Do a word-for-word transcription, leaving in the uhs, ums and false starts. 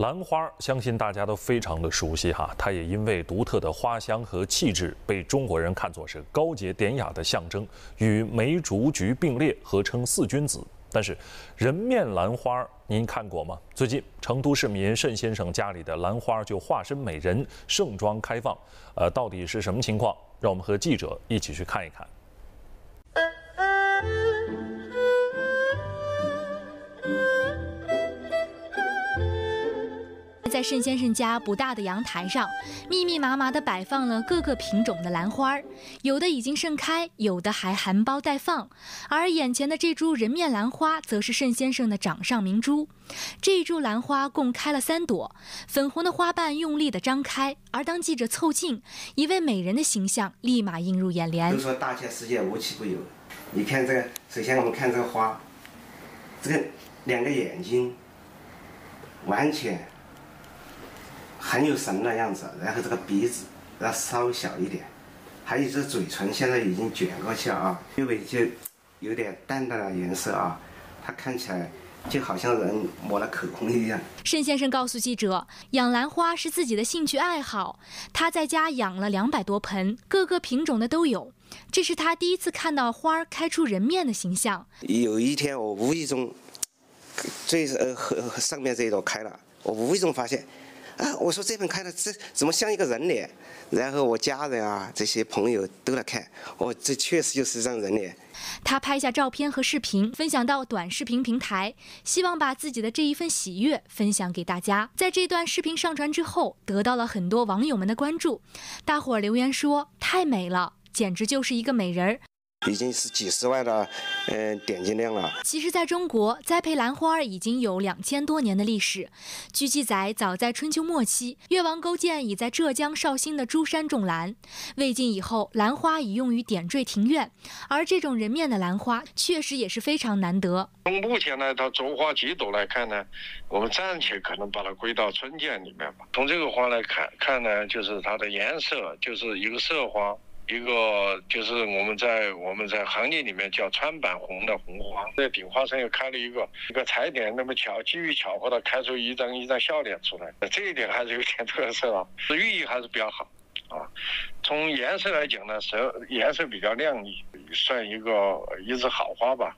兰花相信大家都非常的熟悉哈，它也因为独特的花香和气质，被中国人看作是高洁典雅的象征，与梅、竹、菊并列，合称四君子。但是，人面兰花您看过吗？最近，成都市民盛先生家里的兰花就化身美人，盛装开放。呃，到底是什么情况？让我们和记者一起去看一看。 在盛先生家不大的阳台上，密密麻麻地摆放了各个品种的兰花，有的已经盛开，有的还含苞待放。而眼前的这株人面兰花，则是盛先生的掌上明珠。这株兰花共开了三朵，粉红的花瓣用力地张开。而当记者凑近，一位美人的形象立马映入眼帘。都说大千世界无奇不有，你看这个，首先我们看这个花，这个两个眼睛，完全。 很有神的样子，然后这个鼻子要稍微小一点，还有这嘴唇现在已经卷过去了啊，因为就有点淡淡的颜色啊，它看起来就好像人抹了口红一样。盛先生告诉记者，养兰花是自己的兴趣爱好，他在家养了两百多盆，各个品种的都有。这是他第一次看到花开出人面的形象。有一天我无意中，最呃上面这一朵开了，我无意中发现。 啊！我说这盆开的这怎么像一个人脸？然后我家人啊，这些朋友都来看，哦，这确实就是张人脸。他拍下照片和视频，分享到短视频平台，希望把自己的这一份喜悦分享给大家。在这段视频上传之后，得到了很多网友们的关注，大伙儿留言说太美了，简直就是一个美人儿。 已经是几十万的，嗯、呃，点击量了。其实，在中国栽培兰花已经有两千多年的历史。据记载，早在春秋末期，越王勾践已在浙江绍兴的诸山种兰。魏晋以后，兰花已用于点缀庭院，而这种人面的兰花确实也是非常难得。从目前呢，它着花几朵来看呢，我们暂且可能把它归到春卷里面吧。从这个花来看，看呢，就是它的颜色，就是一个色花。 一个就是我们在我们在行业里面叫川版红的红花，在顶花上又开了一个一个彩点，那么巧基于巧合的开出一张一张笑脸出来，这一点还是有点特色啊，寓意还是比较好啊。从颜色来讲呢，色颜色比较亮丽，算一个一枝好花吧。